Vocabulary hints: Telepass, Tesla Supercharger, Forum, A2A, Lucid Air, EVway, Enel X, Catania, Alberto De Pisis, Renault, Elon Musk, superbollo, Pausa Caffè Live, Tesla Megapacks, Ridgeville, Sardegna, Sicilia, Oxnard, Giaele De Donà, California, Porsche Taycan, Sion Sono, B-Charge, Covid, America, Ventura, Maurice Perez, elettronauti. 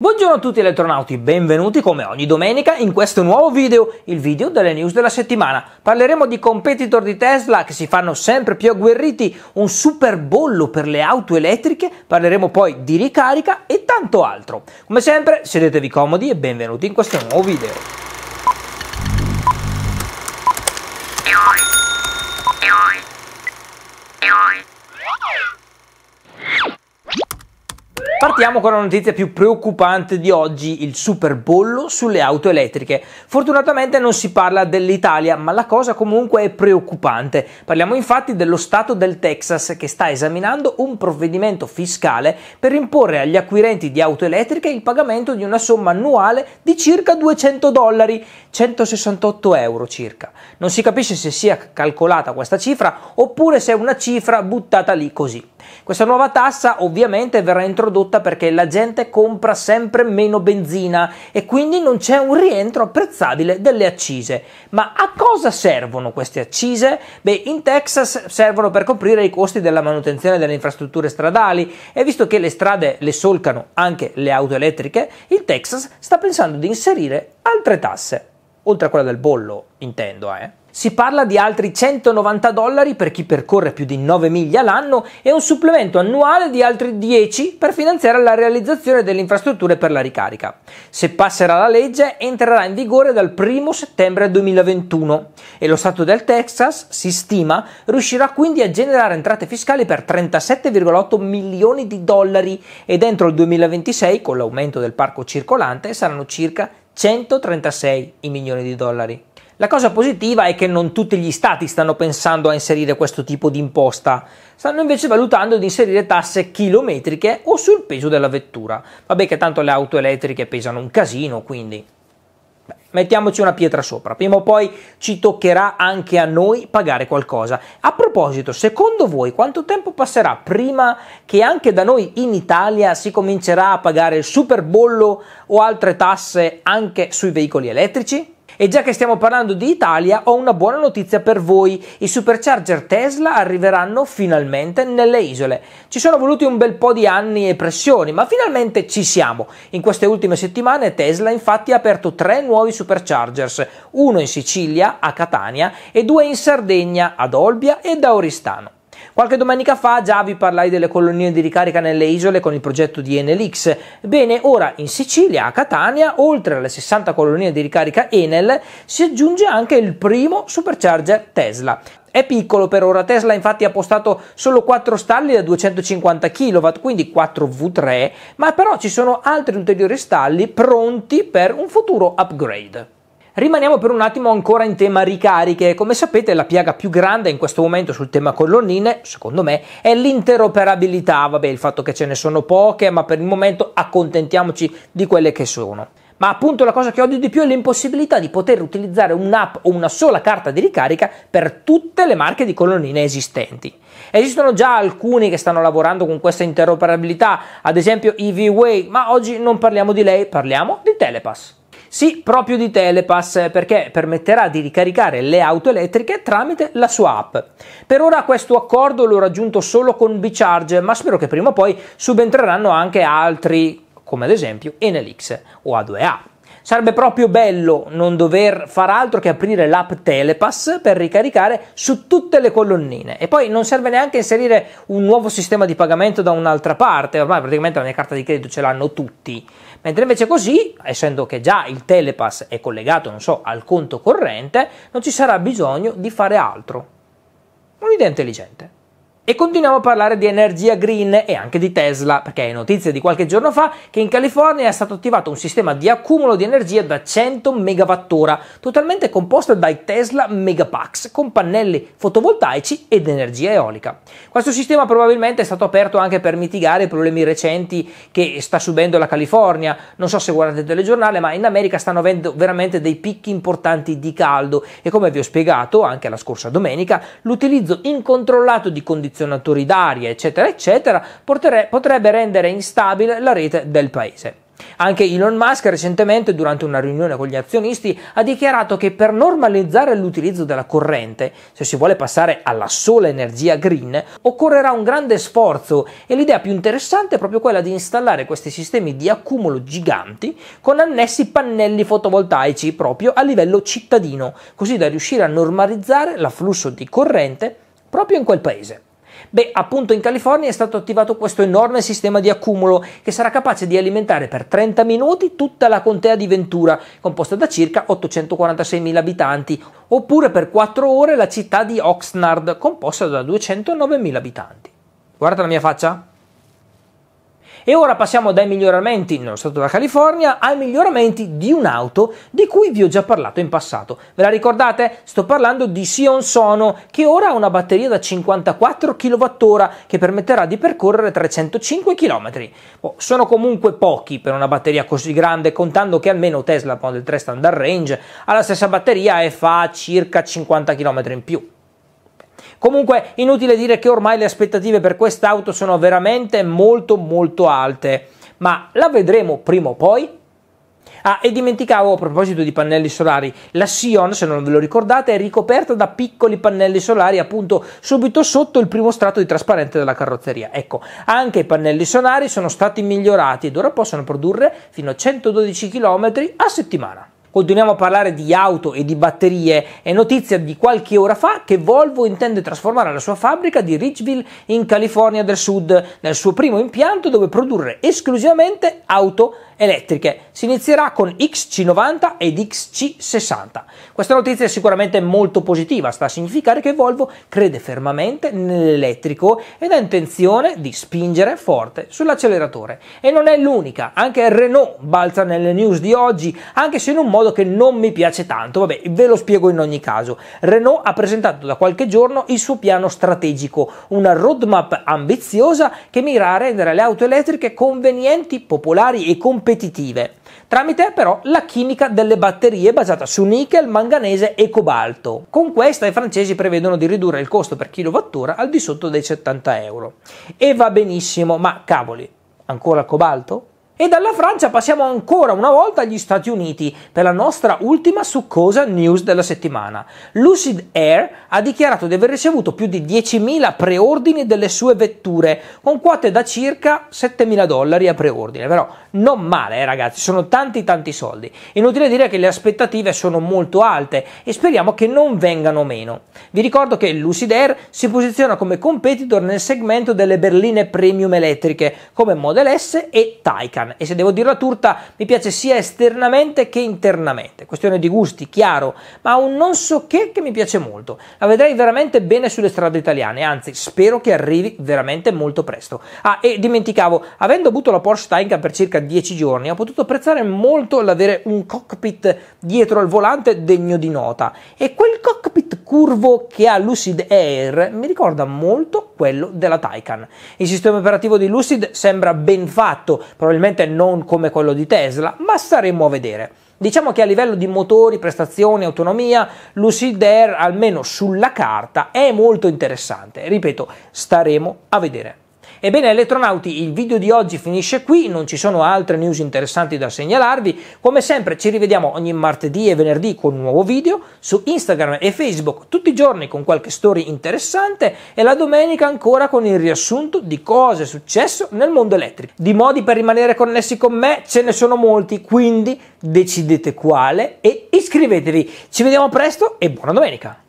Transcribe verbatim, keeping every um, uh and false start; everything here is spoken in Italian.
Buongiorno a tutti elettronauti, benvenuti come ogni domenica in questo nuovo video, il video delle news della settimana. Parleremo di competitor di Tesla che si fanno sempre più agguerriti, un super bollo per le auto elettriche, parleremo poi di ricarica e tanto altro. Come sempre, sedetevi comodi e benvenuti in questo nuovo video. Partiamo con la notizia più preoccupante di oggi, il superbollo sulle auto elettriche. Fortunatamente non si parla dell'Italia, ma la cosa comunque è preoccupante. Parliamo infatti dello stato del Texas che sta esaminando un provvedimento fiscale per imporre agli acquirenti di auto elettriche il pagamento di una somma annuale di circa duecento dollari, centosessantotto euro circa. Non si capisce se sia calcolata questa cifra oppure se è una cifra buttata lì così. Questa nuova tassa ovviamente verrà introdotta perché la gente compra sempre meno benzina e quindi non c'è un rientro apprezzabile delle accise. Ma a cosa servono queste accise? Beh, in Texas servono per coprire i costi della manutenzione delle infrastrutture stradali e visto che le strade le solcano anche le auto elettriche, il Texas sta pensando di inserire altre tasse, oltre a quella del bollo intendo eh. Si parla di altri centonovanta dollari per chi percorre più di nove miglia l'anno e un supplemento annuale di altri dieci per finanziare la realizzazione delle infrastrutture per la ricarica. Se passerà la legge, entrerà in vigore dal primo settembre duemilaventuno e lo stato del Texas, si stima, riuscirà quindi a generare entrate fiscali per trentasette virgola otto milioni di dollari ed entro il duemilaventisei, con l'aumento del parco circolante, saranno circa centotrentasei milioni di dollari. La cosa positiva è che non tutti gli stati stanno pensando a inserire questo tipo di imposta, stanno invece valutando di inserire tasse chilometriche o sul peso della vettura. Vabbè che tanto le auto elettriche pesano un casino, quindi beh, mettiamoci una pietra sopra, prima o poi ci toccherà anche a noi pagare qualcosa. A proposito, secondo voi quanto tempo passerà prima che anche da noi in Italia si comincerà a pagare il superbollo o altre tasse anche sui veicoli elettrici? E già che stiamo parlando di Italia, ho una buona notizia per voi. I supercharger Tesla arriveranno finalmente nelle isole. Ci sono voluti un bel po' di anni e pressioni, ma finalmente ci siamo. In queste ultime settimane Tesla infatti ha aperto tre nuovi superchargers, uno in Sicilia, a Catania, e due in Sardegna, ad Olbia ed a Oristano. Qualche domenica fa già vi parlai delle colonnine di ricarica nelle isole con il progetto di Enel X. Bene, ora in Sicilia, a Catania, oltre alle sessanta colonnine di ricarica Enel, si aggiunge anche il primo supercharger Tesla. È piccolo per ora, Tesla infatti ha postato solo quattro stalli da duecentocinquanta chilowatt, quindi quattro vu tre, ma però ci sono altri ulteriori stalli pronti per un futuro upgrade. Rimaniamo per un attimo ancora in tema ricariche. Come sapete, la piaga più grande in questo momento sul tema colonnine, secondo me, è l'interoperabilità. Vabbè, il fatto che ce ne sono poche, ma per il momento accontentiamoci di quelle che sono. Ma appunto la cosa che odio di più è l'impossibilità di poter utilizzare un'app o una sola carta di ricarica per tutte le marche di colonnine esistenti. Esistono già alcuni che stanno lavorando con questa interoperabilità, ad esempio EVway, ma oggi non parliamo di lei, parliamo di Telepass. Sì, proprio di Telepass, perché permetterà di ricaricare le auto elettriche tramite la sua app. Per ora questo accordo l'ho raggiunto solo con B-Charge, ma spero che prima o poi subentreranno anche altri, come ad esempio Enel X o A due A. Sarebbe proprio bello non dover far altro che aprire l'app Telepass per ricaricare su tutte le colonnine. E poi non serve neanche inserire un nuovo sistema di pagamento da un'altra parte, ormai praticamente la mia carta di credito ce l'hanno tutti. Mentre invece così, essendo che già il Telepass è collegato, non so, al conto corrente, non ci sarà bisogno di fare altro. Un'idea intelligente. E continuiamo a parlare di energia green e anche di Tesla, perché è notizia di qualche giorno fa che in California è stato attivato un sistema di accumulo di energia da cento megawattora, totalmente composto dai Tesla Megapacks, con pannelli fotovoltaici ed energia eolica. Questo sistema probabilmente è stato aperto anche per mitigare i problemi recenti che sta subendo la California. Non so se guardate il telegiornale, ma in America stanno avendo veramente dei picchi importanti di caldo e, come vi ho spiegato anche la scorsa domenica, l'utilizzo incontrollato di condizioni d'aria eccetera eccetera potrebbe rendere instabile la rete del paese. Anche Elon Musk recentemente, durante una riunione con gli azionisti, ha dichiarato che per normalizzare l'utilizzo della corrente, se si vuole passare alla sola energia green, occorrerà un grande sforzo, e l'idea più interessante è proprio quella di installare questi sistemi di accumulo giganti con annessi pannelli fotovoltaici proprio a livello cittadino, così da riuscire a normalizzare l'afflusso di corrente proprio in quel paese. Beh, appunto in California è stato attivato questo enorme sistema di accumulo che sarà capace di alimentare per trenta minuti tutta la contea di Ventura, composta da circa ottocentoquarantaseimila abitanti, oppure per quattro ore la città di Oxnard, composta da duecentonovemila abitanti. Guarda la mia faccia. E ora passiamo dai miglioramenti nello stato della California ai miglioramenti di un'auto di cui vi ho già parlato in passato. Ve la ricordate? Sto parlando di Sion Sono, che ora ha una batteria da cinquantaquattro chilowattora che permetterà di percorrere trecentocinque chilometri. Oh, sono comunque pochi per una batteria così grande, contando che almeno Tesla Model tre Standard Range ha la stessa batteria e fa circa cinquanta chilometri in più. Comunque inutile dire che ormai le aspettative per quest'auto sono veramente molto molto alte, ma la vedremo prima o poi? Ah, e dimenticavo, a proposito di pannelli solari, la Sion, se non ve lo ricordate, è ricoperta da piccoli pannelli solari appunto subito sotto il primo strato di trasparente della carrozzeria. Ecco, anche i pannelli solari sono stati migliorati ed ora possono produrre fino a centododici chilometri a settimana. Continuiamo a parlare di auto e di batterie. È notizia di qualche ora fa che Volvo intende trasformare la sua fabbrica di Ridgeville in California del Sud nel suo primo impianto dove produrre esclusivamente auto elettriche. Si inizierà con X C novanta ed X C sessanta. Questa notizia è sicuramente molto positiva, sta a significare che Volvo crede fermamente nell'elettrico ed ha intenzione di spingere forte sull'acceleratore. E non è l'unica, anche Renault balza nelle news di oggi, anche se in un modo che non mi piace tanto, vabbè, ve lo spiego in ogni caso. Renault ha presentato da qualche giorno il suo piano strategico, una roadmap ambiziosa che mira a rendere le auto elettriche convenienti, popolari e competitive. competitive, tramite però la chimica delle batterie basata su nichel, manganese e cobalto. Con questa i francesi prevedono di ridurre il costo per kilowattora al di sotto dei settanta euro. E va benissimo, ma cavoli, ancora cobalto? E dalla Francia passiamo ancora una volta agli Stati Uniti per la nostra ultima succosa news della settimana. Lucid Air ha dichiarato di aver ricevuto più di diecimila preordini delle sue vetture, con quote da circa settemila dollari a preordine. Però non male, eh, ragazzi, sono tanti tanti soldi. Inutile dire che le aspettative sono molto alte e speriamo che non vengano meno. Vi ricordo che Lucid Air si posiziona come competitor nel segmento delle berline premium elettriche come Model S e Taycan. E se devo dirla tutta, mi piace sia esternamente che internamente, questione di gusti, chiaro, ma un non so che che mi piace molto. La vedrei veramente bene sulle strade italiane, anzi spero che arrivi veramente molto presto. Ah, e dimenticavo, avendo avuto la Porsche Taycan per circa dieci giorni, ho potuto apprezzare molto l'avere un cockpit dietro al volante degno di nota, e quel cockpit curvo che ha Lucid Air mi ricorda molto quello della Taycan. Il sistema operativo di Lucid sembra ben fatto, probabilmente non come quello di Tesla, ma staremo a vedere. Diciamo che a livello di motori, prestazioni, autonomia, Lucid Air, almeno sulla carta, è molto interessante. Ripeto, staremo a vedere. Ebbene, elettronauti, il video di oggi finisce qui, non ci sono altre news interessanti da segnalarvi. Come sempre ci rivediamo ogni martedì e venerdì con un nuovo video, su Instagram e Facebook tutti i giorni con qualche story interessante, e la domenica ancora con il riassunto di cosa è successo nel mondo elettrico. Di modi per rimanere connessi con me ce ne sono molti, quindi decidete quale e iscrivetevi. Ci vediamo presto e buona domenica!